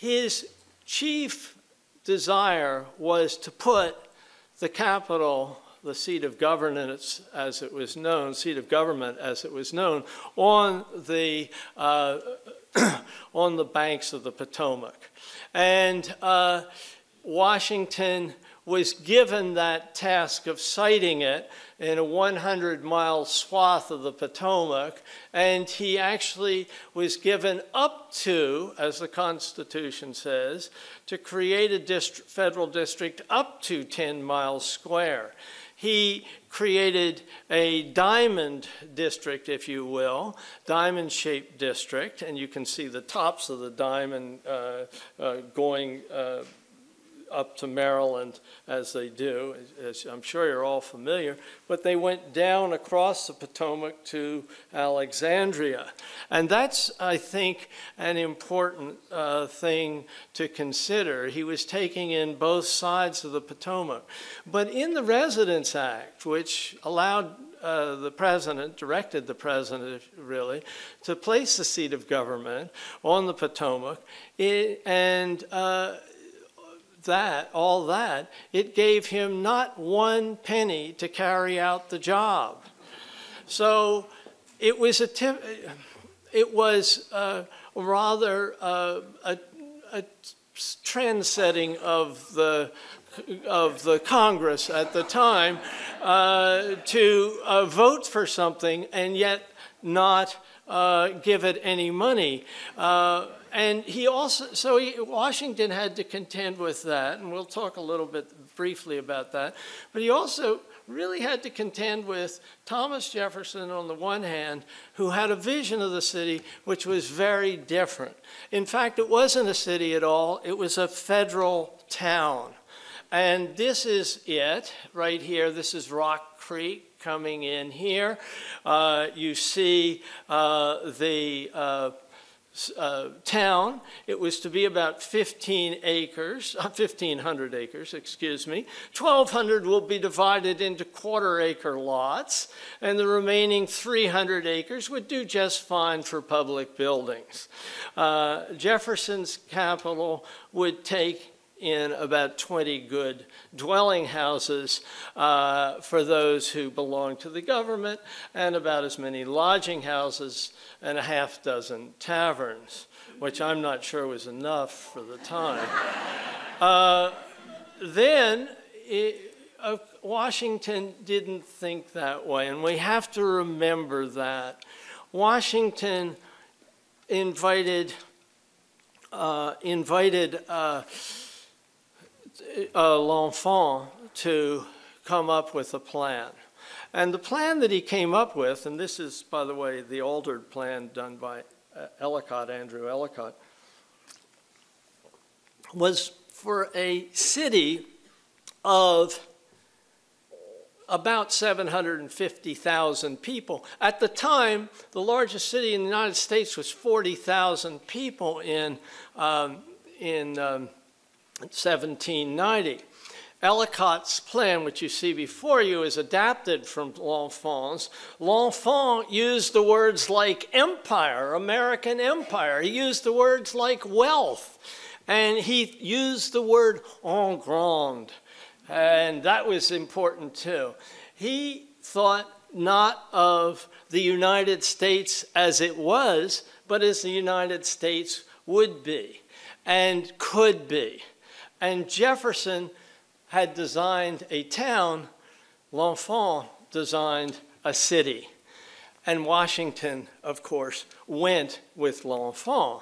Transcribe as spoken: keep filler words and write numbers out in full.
his chief desire was to put the capital, the seat of governance as it was known, seat of government as it was known, on the, uh, on the banks of the Potomac. And uh, Washington was given that task of siting it in a hundred mile swath of the Potomac, and he actually was given up to, as the Constitution says, to create a district, federal district up to ten miles square. He created a diamond district, if you will, diamond-shaped district, and you can see the tops of the diamond uh, uh, going uh, up to Maryland as they do, as I'm sure you're all familiar, but they went down across the Potomac to Alexandria. And that's, I think, an important uh, thing to consider. He was taking in both sides of the Potomac. But in the Residence Act, which allowed Uh, the president, directed the president really, to place the seat of government on the Potomac, it, and uh, that, all that, it gave him not one penny to carry out the job. So it was a, it was uh, rather uh, a, a trend-setting of the of the Congress at the time uh, to uh, vote for something and yet not uh, give it any money. Uh, and he also, so he, Washington had to contend with that, and we'll talk a little bit briefly about that, but he also really had to contend with Thomas Jefferson on the one hand, who had a vision of the city which was very different. In fact, it wasn't a city at all, it was a federal town. And this is it right here. This is Rock Creek coming in here. Uh, you see uh, the uh, uh, town. It was to be about fifteen acres, uh, fifteen hundred acres, excuse me. twelve hundred will be divided into quarter acre lots, and the remaining three hundred acres would do just fine for public buildings. Uh, Jefferson's capital would take in about twenty good dwelling houses uh, for those who belong to the government, and about as many lodging houses and a half dozen taverns, which I'm not sure was enough for the time. uh, then it, uh, Washington didn't think that way, and we have to remember that. Washington invited, uh, invited uh, Uh, L'enfant to come up with a plan. And the plan that he came up with, and this is, by the way, the altered plan done by uh, Ellicott, Andrew Ellicott, was for a city of about seven hundred fifty thousand people. At the time, the largest city in the United States was forty thousand people in, um, in um, seventeen ninety. Ellicott's plan, which you see before you, is adapted from L'Enfant's. L'Enfant used the words like empire, American empire. He used the words like wealth. And he used the word en grande. And that was important too. He thought not of the United States as it was, but as the United States would be and could be. And Jefferson had designed a town, L'Enfant designed a city. And Washington, of course, went with L'Enfant.